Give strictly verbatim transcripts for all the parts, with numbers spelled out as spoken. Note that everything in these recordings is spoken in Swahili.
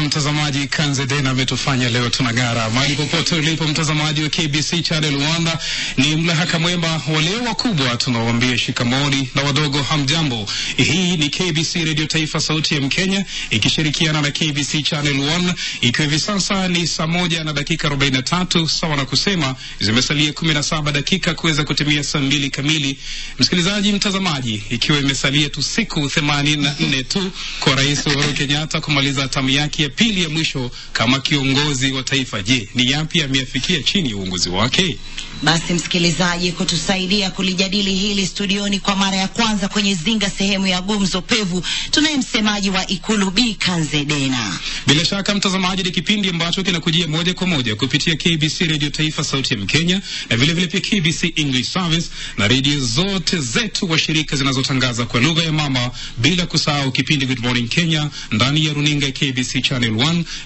Na mtazamaji, Kanze Dena ametufanya leo tunagara. Mahali popote ulipo mtazamaji wa K B C Channel Rwanda, ni mlahaka mwema wale wakubwa tunawaambia shikamoni na wadogo hamjambo. Hii ni K B C Radio Taifa, sauti ya Mkenya, ikishirikiana na K B C Channel moja, ikiwa hivi sasa ni saa moja na dakika arobaini na tatu, sawa na kusema zimesalia kumi na saba dakika kuweza kutimia saa mbili kamili. Msikilizaji mtazamaji, ikiwa imesalia tu siku themanini na nne tu kwa Rais Uhuru Kenyatta kumaliza tamu yake ya pili ya mwisho kama kiongozi wa taifa. Je, ni yapi ameyafikia chini uongozi wake? Basi msikilizaji, kutusaidia kulijadili hili studioni kwa mara ya kwanza kwenye zinga sehemu ya gumzo pevu, tunaye msemaji wa ikulu Bi Kanze Dena. Bila shaka mtazamaji, ni kipindi ambacho kinakujia moja kwa moja kupitia K B C Radio Taifa, sauti ya Mkenya, na vile vile pia K B C English Service na radio zote zetu wa shirika zinazotangaza kwa lugha ya mama, bila kusahau kipindi Good Morning Kenya ndani ya runinga K B C Channel moja.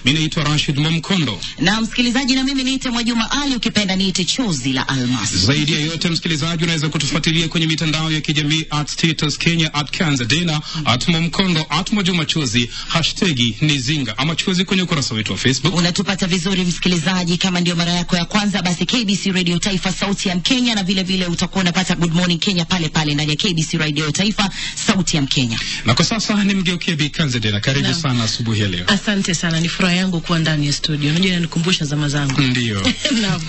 Mimi naitwa Rashid Mumkondo. Na msikilizaji, na mimi niite Mwajuma Ali, ukipenda niite Chozi la Almas. Zaidi ya yote msikilizaji, unaweza kutufuatilia kwenye mitandao ya kijamii at status Kenya, at Kanze Dena, at Mumkondo, at Mwajuma Chozi, hashtagi nizinga ama Chozi kwenye ukurasa wetu wa Facebook. Unatupata vizuri msikilizaji. Kama ndio mara yako ya kwanza, basi K B C Radio Taifa, sauti ya Mkenya, na vile vile utakuwa unapata Good Morning Kenya pale pale ndani ya K B C Radio Taifa, sauti ya Mkenya. Na kwa sasa nimgeukie Bi Kanze Dena. Karibu sana asubuhi ya leo. Asante sana, ni furaha yangu kuwa ndani ya studio. Unajua inanikumbusha zama zangu. Ndio. Naam.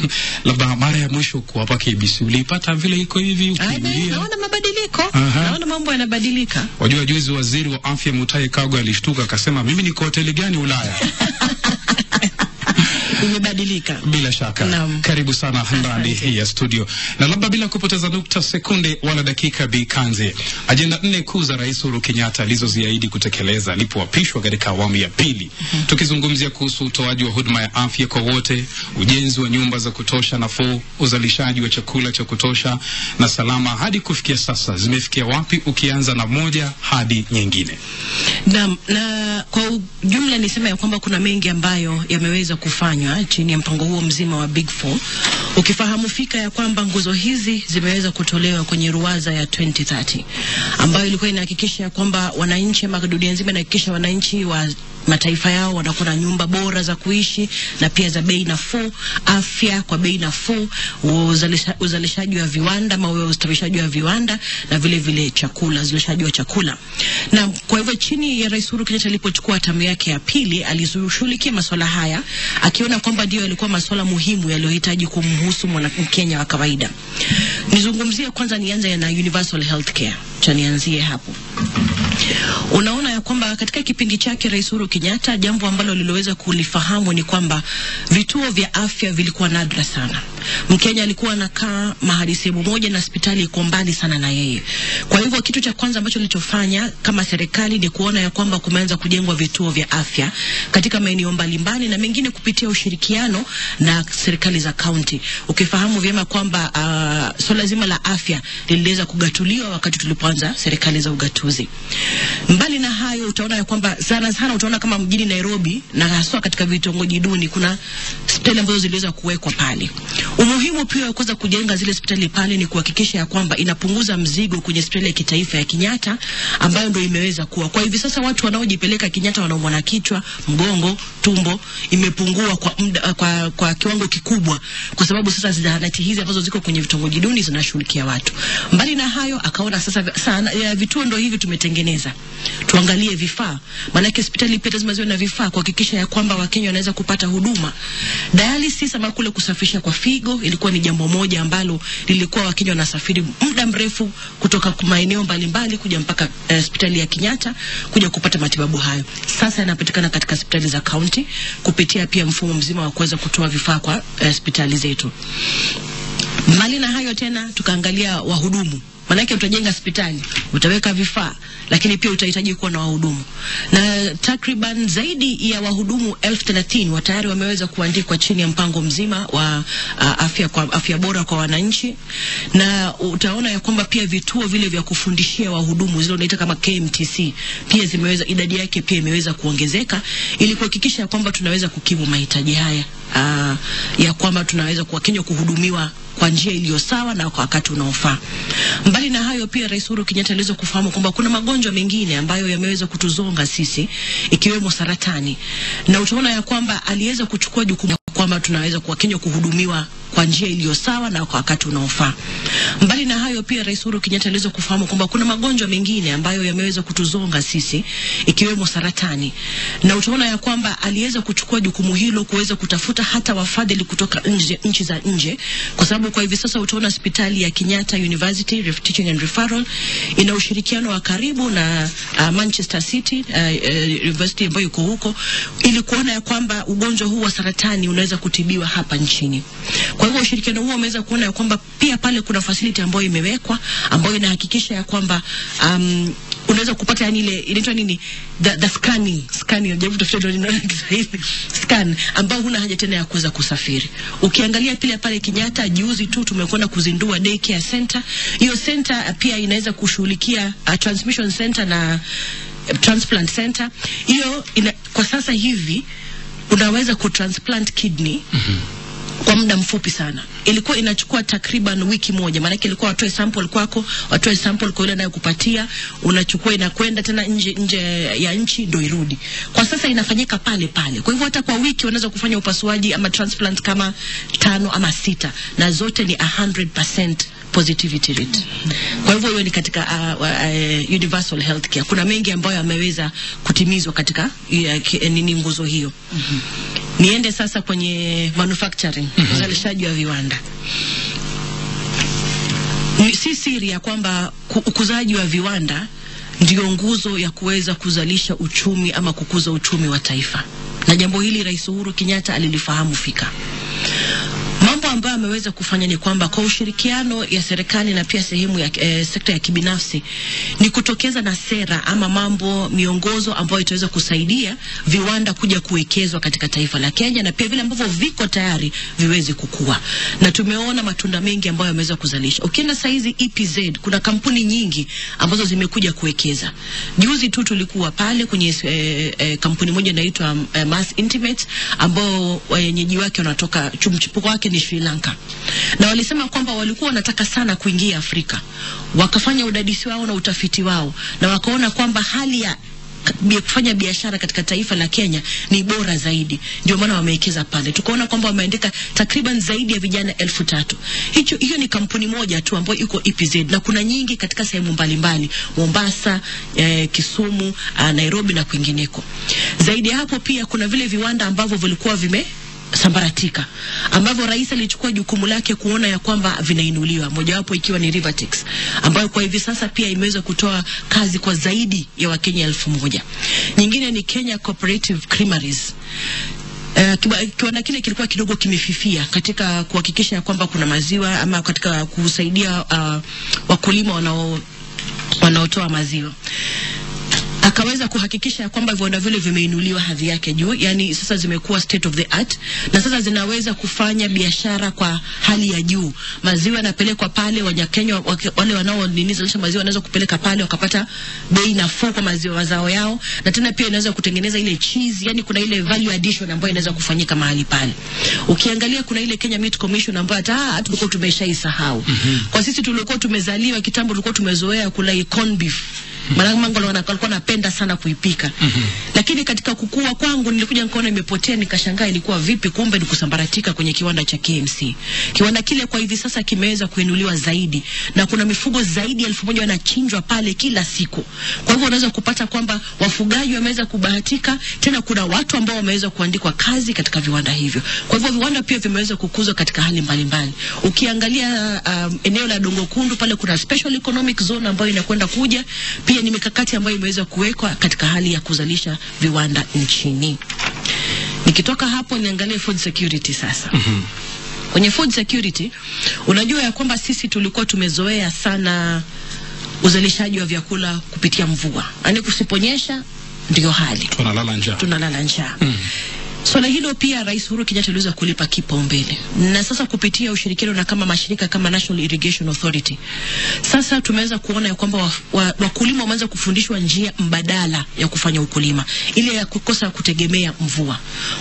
Labda mara ya mwisho kwa hapa K B C ulipata vile iko hivi huko. Naona mabadiliko. Aha. Naona mambo yanabadilika. Wajua juzi waziri wa afya Mutahi Kagwe alishtuka akasema, mimi niko hoteli gani Ulaya? Imebadilika. Bila shaka. No. Karibu sana ndani hii ya studio. Na labda bila kupoteza nukta sekunde wala dakika, Bi Kanze, ajenda nne kuu za Rais Uhuru Kenyatta alizoziahidi kutekeleza alipoapishwa katika awamu ya pili. Mm -hmm. Tukizungumzia kuhusu utoaji wa huduma ya afya kwa wote, ujenzi wa nyumba za kutosha nafuu, uzalishaji wa chakula cha kutosha na salama, hadi kufikia sasa zimefikia wapi ukianza na moja hadi nyingine? Na, na kwa jumla nisema ya kwamba kuna mengi ambayo yameweza kufanywa chini ya mpango huo mzima wa Big Four, ukifahamu fika ya kwamba nguzo hizi zimeweza kutolewa kwenye ruwaza ya twenty thirty ambayo ilikuwa inahakikisha kwamba wananchi wa dunia nzima, inahakikisha wananchi wa mataifa yao wanakuwa na nyumba bora za kuishi na pia za bei nafuu, afya kwa bei nafuu, uzalishaji wa viwanda, mawe ustawishaji wa viwanda, na vile vile chakula, uzalishaji wa chakula. Na kwa hivyo chini ya Rais Uhuru Kenyatta alipochukua tamu yake ya pili, alishughulikia masuala haya akiona kwamba ndio yalikuwa masuala muhimu yaliyohitaji kumhusu mwanakenya wa kawaida. Nizungumzie kwanza, nianze na universal healthcare. Cha nianzie hapo. Unaona ya kwamba katika kipindi chake Rais Uhuru Kenyatta, jambo ambalo liloweza kulifahamu ni kwamba vituo vya afya vilikuwa nadra sana. Mkenya alikuwa anakaa mahali sehemu moja na hospitali iko mbali sana na yeye. Kwa hivyo kitu cha kwanza ambacho nilichofanya kama serikali ni kuona ya kwamba kumeanza kujengwa vituo vya afya katika maeneo mbalimbali, na mengine kupitia ushirikiano na serikali za kaunti. Ukifahamu vyema kwamba uh, swala so zima la afya liliweza kugatuliwa wakati tulipoanza serikali za ugatuzi. Mbali na hayo, utaona ya kwamba sana sana utaona kama mjini Nairobi na haswa katika vitongoji duni kuna hospitali ambazo ziliweza kuwekwa pale. Umuhimu pia wa kuweza kujenga zile hospitali pale ni kuhakikisha ya kwamba inapunguza mzigo kwenye hospitali ya kitaifa ya Kenyatta ambayo ndio imeweza kuwa. Kwa hivi sasa watu wanaojipeleka Kenyatta wanaumwa na kichwa, mgongo, tumbo, imepungua kwa mda, kwa kwa kiwango kikubwa kwa sababu sasa zahanati hizi ambazo ziko kwenye vitongoji duni zinashughulikia watu. Mbali na hayo, akaona sasa sana ya vituo ndio hivi tumetengeneza. Tuangalie vifaa. Maana hospitali pia lazima ziwe na vifaa kuhakikisha ya kwamba Wakenya wanaweza kupata huduma. Dialysis ama kule kusafisha kwa figo ilikuwa ni jambo moja ambalo lilikuwa Wakenya wanasafiri muda mrefu kutoka maeneo mbalimbali kuja mpaka hospitali uh, ya Kenyatta kuja kupata matibabu hayo. Sasa yanapatikana katika hospitali za county kupitia pia mfumo mzima wa kuweza kutoa vifaa kwa hospitali uh, zetu. Mbali na hayo tena tukaangalia wahudumu. Manake utajenga hospitali, utaweka vifaa, lakini pia utahitaji kuwa na wahudumu. Na takriban zaidi ya wahudumu elfu thelathini watayari wameweza kuandikwa chini ya mpango mzima wa uh, afya kwa afya bora kwa wananchi. Na utaona ya kwamba pia vituo vile vya kufundishia wahudumu zile unaita kama K M T C pia zimeweza, idadi yake pia imeweza kuongezeka ili kuhakikisha kwamba tunaweza kukimu mahitaji haya uh, ya kwamba tunaweza kwa Kenya kuhudumiwa kwa njia iliyo sawa na kwa wakati unaofaa. Mbali na hayo pia Rais Uhuru Kenyatta aliweza kufahamu kwamba kuna magonjwa mengine ambayo yameweza kutuzonga sisi ikiwemo saratani. Na utaona ya kwamba aliweza kuchukua jukumu kwamba tunaweza kwa Kenya kuhudumiwa kwa njia iliyo sawa na kwa wakati unaofaa. Mbali na hayo pia Rais Uhuru Kenyatta aliweza kufahamu kwamba kuna magonjwa mengine ambayo yameweza kutuzonga sisi ikiwemo saratani. Na utaona ya kwamba aliweza kuchukua jukumu hilo kuweza kutafuta hata wafadhili kutoka nje, nchi za nje, kwa sababu kwa hivi sasa utaona hospitali ya Kenyatta University Teaching and Referral ina ushirikiano wa karibu na uh, Manchester City uh, uh, University ambayo iko huko, ili kuona ya kwamba ugonjwa huu wa saratani unaweza kutibiwa hapa nchini. Kwa hivyo ushirikiano huo umeweza kuona ya kwamba pia pale kuna facility ambayo imewekwa ambayo inahakikisha ya kwamba um, unaweza kupata yani ile inaitwa nini the, the scanning scanning jabu tofauti ndio scan ambao huna haja tena ya kuweza kusafiri. Ukiangalia pia pale Kenyatta juzi tu tumekwenda kuzindua daycare center. Hiyo center pia inaweza kushughulikia uh, transmission center na uh, transplant center. Hiyo kwa sasa hivi unaweza kutransplant kidney mm-hmm. kwa muda mfupi sana. Ilikuwa inachukua takriban wiki moja, maana ilikuwa watoe sample kwako, watoe sample kwa yule anayokupatia, unachukua inakwenda tena nje nje ya nchi ndio irudi. Kwa sasa inafanyika pale pale. Kwa hivyo hata kwa wiki unaweza kufanya upasuaji ama transplant kama tano ama sita, na zote ni mia moja asilimia mia positivity rate. Kwa hivyo hiyo ni katika uh, uh, universal healthcare. Kuna mengi ambayo yameweza kutimizwa katika uh, nini nguzo hiyo. Mm-hmm. Niende sasa kwenye manufacturing, uzalishaji mm-hmm. wa viwanda. Si siri ya kwamba ukuzaji wa viwanda ndio nguzo ya kuweza kuzalisha uchumi ama kukuza uchumi wa taifa. Na jambo hili Rais Uhuru Kenyatta alilifahamu fika. Mambo ambayo ameweza kufanya ni kwamba kwa ushirikiano ya serikali na pia sehemu ya e, sekta ya kibinafsi ni kutokeza na sera ama mambo miongozo ambayo itaweza kusaidia viwanda kuja kuwekezwa katika taifa la Kenya, na pia vile ambavyo viko tayari viweze kukua. Na tumeona matunda mengi ambayo yameweza kuzalisha. Ukienda saizi E P Z kuna kampuni nyingi ambazo zimekuja kuwekeza. Juzi tu tulikuwa pale kwenye e, e, kampuni moja inaitwa e, Mass Intimate ambao wenyeji wake wanatoka chumchipuko wake ni Sri Lanka. Na walisema kwamba walikuwa wanataka sana kuingia Afrika. Wakafanya udadisi wao na utafiti wao, na wakaona kwamba hali ya kufanya biashara katika taifa la Kenya ni bora zaidi. Ndio maana wamewekeza pale. Tukaona kwamba wameandika takriban zaidi ya vijana elfu tatu. Hicho hiyo ni kampuni moja tu ambayo iko E P Z, na kuna nyingi katika sehemu mbalimbali, Mombasa, eh, Kisumu, eh, Nairobi na kwingineko. Zaidi ya hapo pia kuna vile viwanda ambavyo vilikuwa vime sambaratika, ambavyo rais alichukua jukumu lake kuona ya kwamba vinainuliwa, moja wapo ikiwa ni Rivatex ambayo kwa hivi sasa pia imeweza kutoa kazi kwa zaidi ya Wakenya elfu moja. Nyingine ni Kenya Cooperative Creameries. Uh, kiwanda kile kilikuwa kidogo kimefifia katika kuhakikisha ya kwamba kuna maziwa ama katika kusaidia uh, wakulima wanao wanaotoa maziwa. Akaweza kuhakikisha kwamba viwanda vile vimeinuliwa hadhi yake juu, yani sasa zimekuwa state of the art, na sasa zinaweza kufanya biashara kwa hali ya juu. Maziwa yanapelekwa pale, Wakenya wale wanaozalisha maziwa wanaweza kupeleka pale wakapata bei nafuu kwa maziwa zao yao, na tena pia inaweza kutengeneza ile cheese, yani kuna ile value addition ambayo inaweza kufanyika mahali pale. Ukiangalia kuna ile Kenya Meat Commission ambayo hata tulikuwa tumeshaisahau. Mm-hmm. Kwa sisi tulikuwa tumezaliwa kitambo tulikuwa tumezoea kula corn beef. Maana mangu alikuwa anapenda sana kuipika. Mm-hmm. Lakini katika kukua kwangu nilikuja nikaona imepotea, nikashangaa ilikuwa vipi, kumbe ni kusambaratika kwenye kiwanda cha K M C. Kiwanda kile kwa hivi sasa kimeweza kuinuliwa zaidi, na kuna mifugo zaidi ya elfu moja wanachinjwa pale kila siku. Kwa hivyo unaweza kupata kwamba wafugaji wameweza kubahatika, tena kuna watu ambao wameweza kuandikwa kazi katika viwanda hivyo. Kwa hivyo viwanda pia vimeweza kukuzwa katika hali mbalimbali. Ukiangalia um, eneo la Dongo Kundu pale kuna special economic zone ambayo inakwenda kuja pia ni mikakati ambayo imeweza kuwekwa katika hali ya kuzalisha viwanda nchini. Nikitoka hapo niangalie food security sasa. Mm-hmm. Kwenye food security unajua ya kwamba sisi tulikuwa tumezoea sana uzalishaji wa vyakula kupitia mvua. Yaani kusiponyesha ndio hali. Tunalala njaa. Tunalala njaa. Mm. Swala hilo pia Rais Uhuru Kenyatta aliweza kulipa kipaumbele. Na sasa kupitia ushirikiano na kama mashirika kama National Irrigation Authority, sasa tumeweza kuona ya kwamba wakulima wameanza kufundishwa njia mbadala ya kufanya ukulima, ile ya kukosa kutegemea mvua.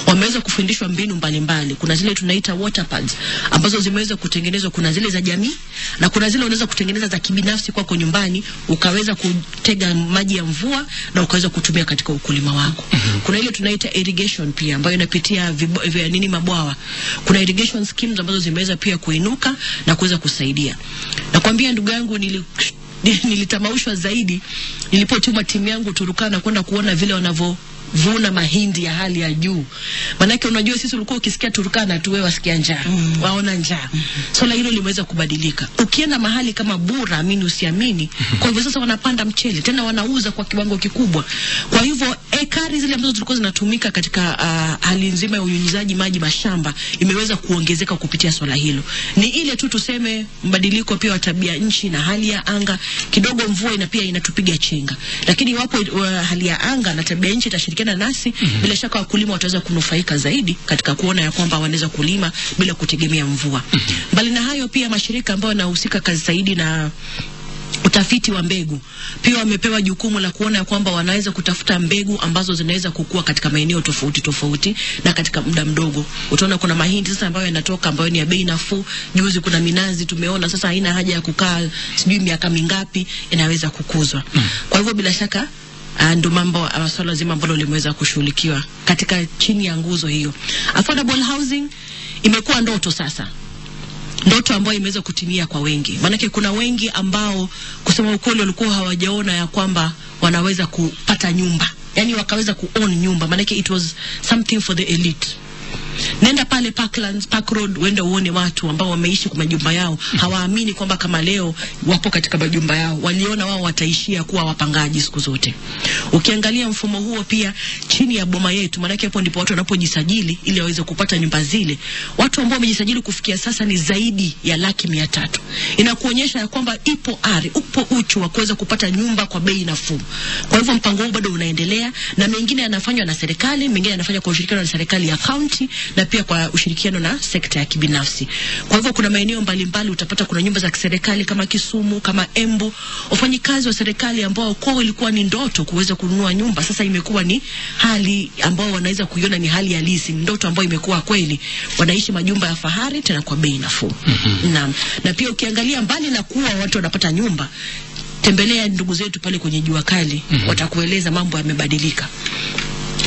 Wameweza kufundishwa mbinu mbalimbali. Kuna zile tunaita water pads ambazo zimeweza kutengenezwa, kuna zile za jamii na kuna zile unaweza kutengeneza za kibinafsi kwako nyumbani, ukaweza kutega maji ya mvua na ukaweza kutumia katika ukulima wako. Kuna ile tunaita irrigation pia ambayo inapitia vya nini mabwawa. Kuna irrigation schemes ambazo zimeweza pia kuinuka na kuweza kusaidia. Na kuambia ndugu yangu, nili nilitamaushwa zaidi nilipotuma timu yangu Turukana kwenda kuona vile wanavovuna mahindi ya hali ya juu. Manake unajua sisi ulikuwa ukisikia Turukana tu wewe wasikia njaa, mm. waona njaa. Mm -hmm. Swala hilo limeweza kubadilika. Ukienda mahali kama Bura, amini usiamini, mm -hmm. kwa hivyo sasa wanapanda mchele, tena wanauza kwa kiwango kikubwa. Kwa hivyo ekari zile ambazo tulikuwa zinatumika katika uh, hali nzima ya unyunyizaji maji mashamba imeweza kuongezeka kupitia swala hilo. Ni ile tu tuseme mbadiliko pia wa tabia nchi na hali ya anga. Kidogo mvua ina pia inatupiga chenga, lakini iwapo uh, hali ya anga na tabia nchi itashirikiana nasi, mm -hmm. bila shaka wakulima wataweza kunufaika zaidi katika kuona ya kwamba wanaweza kulima bila kutegemea mvua. Mm -hmm. Mbali na hayo pia mashirika ambayo yanahusika kazi zaidi na utafiti wa mbegu pia wamepewa jukumu la kuona kwamba wanaweza kutafuta mbegu ambazo zinaweza kukua katika maeneo tofauti tofauti na katika muda mdogo. Utaona kuna mahindi sasa ambayo yanatoka ambayo ni ya bei nafuu. Juzi kuna minazi tumeona, sasa haina haja ya kukaa sijui miaka mingapi, inaweza kukuzwa. Kwa hivyo bila shaka ndo mambo swala zima ambalo limeweza kushughulikiwa katika chini ya nguzo hiyo. Affordable housing imekuwa ndoto sasa, ndoto ambayo imeweza kutimia kwa wengi. Manake kuna wengi ambao kusema ukweli walikuwa hawajaona ya kwamba wanaweza kupata nyumba, yani wakaweza ku-own nyumba. Manake it was something for the elite. Nenda pale Parklands Park Road wenda uone watu ambao wameishi kwa majumba yao. Hawaamini kwamba kama leo wapo katika majumba yao, waliona wao wataishia kuwa wapangaji siku zote. Ukiangalia mfumo huo pia chini ya boma yetu, maana yake hapo ndipo watu wanapojisajili ili waweze kupata nyumba zile. Watu ambao wamejisajili kufikia sasa ni zaidi ya laki mia tatu. Inakuonyesha ya kwamba ipo ari, upo uchu wa kuweza kupata nyumba kwa bei nafuu. Kwa hivyo mpango huu bado unaendelea, na mengine yanafanywa na serikali, mengine yanafanywa kwa ushirikiano na serikali ya county na pia kwa ushirikiano na sekta ya kibinafsi. Kwa hivyo kuna maeneo mbalimbali utapata kuna nyumba za kiserikali kama Kisumu, kama Embu. Wafanyikazi wa serikali ambao kwao ilikuwa ni ndoto kuweza kununua nyumba, sasa imekuwa ni hali ambao wanaweza kuiona ni hali halisi, ndoto ambayo imekuwa kweli. Wanaishi majumba ya fahari tena kwa bei nafuu. Mm-hmm. Na, na pia ukiangalia mbali na kuwa watu wanapata nyumba, tembelea ndugu zetu pale kwenye jua kali, mm-hmm. watakueleza mambo yamebadilika.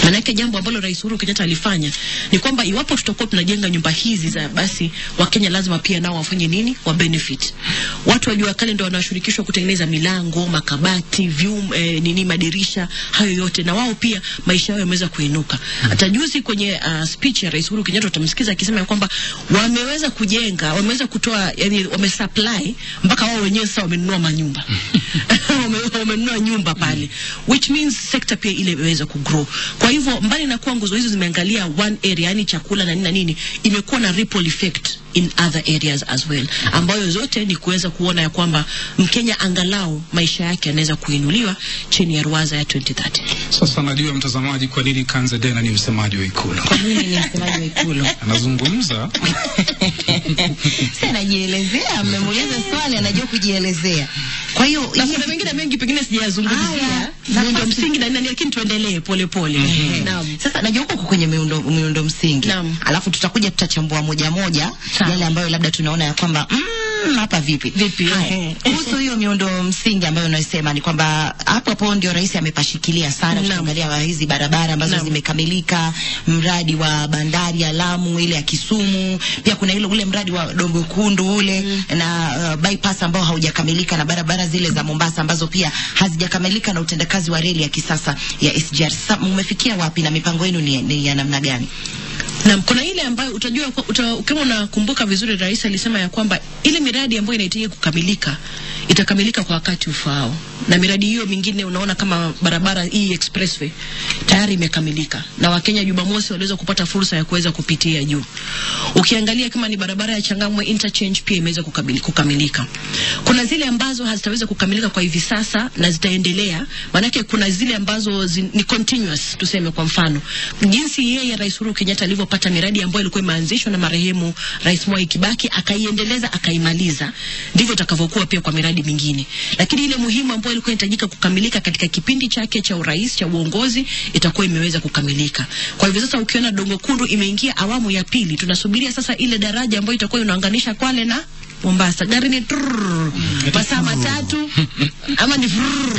Manake jambo ambalo Rais Uhuru Kenyatta alifanya ni kwamba iwapo tutakuwa tunajenga nyumba hizi za basi Wakenya lazima pia nao wafanye nini, wa benefit. Watu wajua kale ndio wanashirikishwa kutengeneza milango, makabati, vyum, eh, nini madirisha, hayo yote, na wao pia maisha yao yameweza kuinuka. Hata juzi kwenye uh, speech ya Rais Uhuru Kenyatta utamsikiza akisema kwamba wameweza kujenga, wameweza kutoa, yani wamesupply mpaka wao wenyewe sasa wamenunua manyumba. Wamenunua nyumba pale, which means sector pia ile imeweza kugrow. Kwa hivyo mbali na kuwa nguzo hizo zimeangalia one area, yani chakula na nini na nini, imekuwa na ripple effect in other areas as well, ambayo zote ni kuweza kuona ya kwamba Mkenya angalau maisha yake yanaweza kuinuliwa chini ya ruwaza ya twenty thirty. Sasa najua mtazamaji kwa nini Kanze Dena ni msemaji wa ikulu. Kwa nini ni msemaji wa ikulu? Anazungumza. Sasa anajielezea, mmemuuliza swali anajua kujielezea. Kwa hiyo na kuna mengine mengi pengine sijazungumzia. Miundo msingi na nini, lakini tuendelee pole pole. Mm-hmm. Naam. Sasa najua huko kwenye miundo miundo msingi. Naam. Alafu tutakuja tutachambua moja moja yale ambayo labda tunaona ya kwamba mm, hapa vipi vipi kuhusu hiyo miundo msingi ambayo unasema ni kwamba hapo hapo ndio rais amepashikilia sana. Tunaangalia hizi barabara ambazo no. zimekamilika, mradi wa bandari ya Lamu ile ya Kisumu, pia kuna ile ule mradi wa Dongo Kundu ule mm. na uh, bypass ambao haujakamilika, na barabara zile za Mombasa ambazo pia hazijakamilika, na utendakazi wa reli ya kisasa ya S G R. Sasa mmefikia wapi na mipango yenu ni, ni ya namna gani? Na kuna ile ambayo utajua uta, kama unakumbuka vizuri rais alisema ya kwamba ile miradi ambayo inahitajika kukamilika itakamilika kwa wakati ufaao. Na miradi hiyo mingine unaona kama barabara hii expressway tayari imekamilika, na Wakenya Jumamosi waliweza kupata fursa ya kuweza kupitia juu. Ukiangalia kama ni barabara ya Changamwe interchange pia imeweza kukamilika. Kuna zile ambazo hazitaweza kukamilika kwa hivi sasa na zitaendelea, manake kuna zile ambazo zin, ni continuous. Tuseme kwa mfano jinsi yeye Rais Uhuru Kenyatta alivyopata miradi ambayo ilikuwa imeanzishwa na marehemu Rais Moi Kibaki akaiendeleza akaimaliza, ndivyo takavyokuwa pia kwa miradi mingine. Lakini ile muhimu ambayo ilikuwa inahitajika kukamilika katika kipindi chake cha urais cha uongozi itakuwa imeweza kukamilika. Kwa hivyo sasa ukiona Dongo Kundu imeingia awamu ya pili, tunasubiria sasa ile daraja ambayo itakuwa inaunganisha Kwale na Mombasa. Gari ni trrrr, pasa matatu, ama ni frrrr.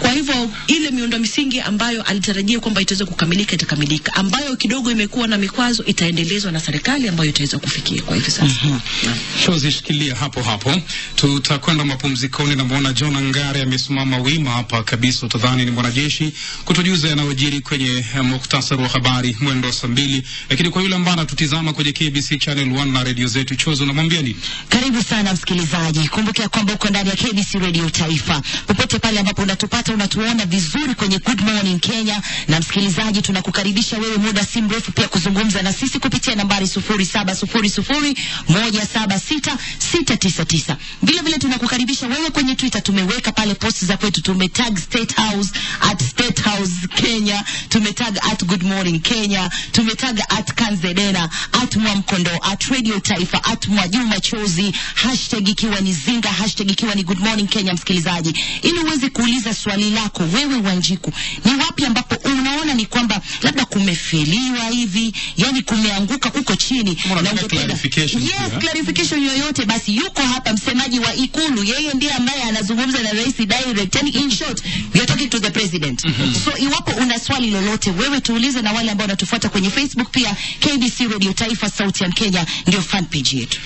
Kwa hivyo, ile miundo misingi ambayo alitarajia kwamba itaweza kukamilika, itakamilika. Ambayo kidogo imekuwa na mikwazo, itaendelezwa na serikali ambayo itaweza kufikia kwa hivi sasa. Mm -hmm. Chozi, shikilia hapo hapo. Tutakwenda mapumzikoni na mbona John Angari amesimama wima hapa kabisa, utadhani ni mwanajeshi, kutujuza yanayojiri kwenye muktasari wa habari mwendo wa saa mbili. Lakini kwa yule ambaye anatutizama kwenye K B C Channel one na radio zetu, Chozo na mwambia nini? Karibu sana msikilizaji. Kumbuka kwamba uko ndani ya K B C Radio Taifa. Popote pale ambapo unatupata unatuona vizuri kwenye Good Morning Kenya. Na msikilizaji, tunakukaribisha wewe muda si mrefu pia kuzungumza na sisi kupitia nambari sufuri saba sufuri sufuri moja saba sita sita tisa tisa. Vile vile tunakukaribisha wewe kwenye Twitter, tumeweka pale post za kwetu, tumetag State House at State House Kenya, tumetag at Good Morning Kenya, tumetag at Kanze Dena, at Mwam Kondo, at Radio Taifa, at Mwajuma Chozi, hashtag ikiwa ni Zinga, hashtag ikiwa ni Good Morning Kenya msikilizaji. Ili uweze kuuliza swali lako wewe Wanjiku, ni wapi ambapo unaona ni kwamba labda kumefeliwa hivi, yani kumeanguka huko chini. Na clarification, yes, yeah, clarification yoyote basi yuko hapa msemaji wa ikulu, yeye ndiye ambaye anazungumza na Rais direct, and in short we are talking to the president. Mm -hmm. So iwapo una swali lolote wewe tuulize, na wale ambao wanatufuata kwenye Facebook pia, K B C Radio Taifa Sauti ya Kenya ndio fan page yetu.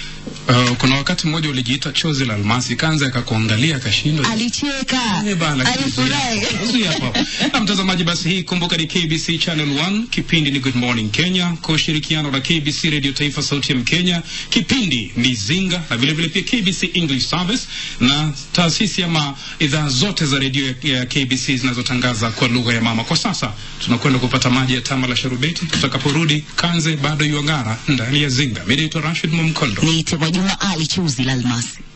Uh, kuna wakati mmoja ulijiita Chozi la Almasi, Kanza akakuangalia akashindwa, alicheka, alifurahi. Mtazamaji, basi hii kumbuka ni K B C Channel one, kipindi ni Good Morning Kenya kwa ushirikiano na K B C Radio Taifa Sauti ya Kenya, kipindi ni Zinga, na vile vile pia K B C English Service na taasisi ama idhaa zote za radio ya K B C zinazotangaza kwa lugha ya mama. Kwa sasa tunakwenda kupata maji ya tama la sharubeti, tutakaporudi Kanze bado yuangara ndani ya Zinga. Mimi ni Rashid Mumkondo, Mwajuma Ali Chozi la Almasi.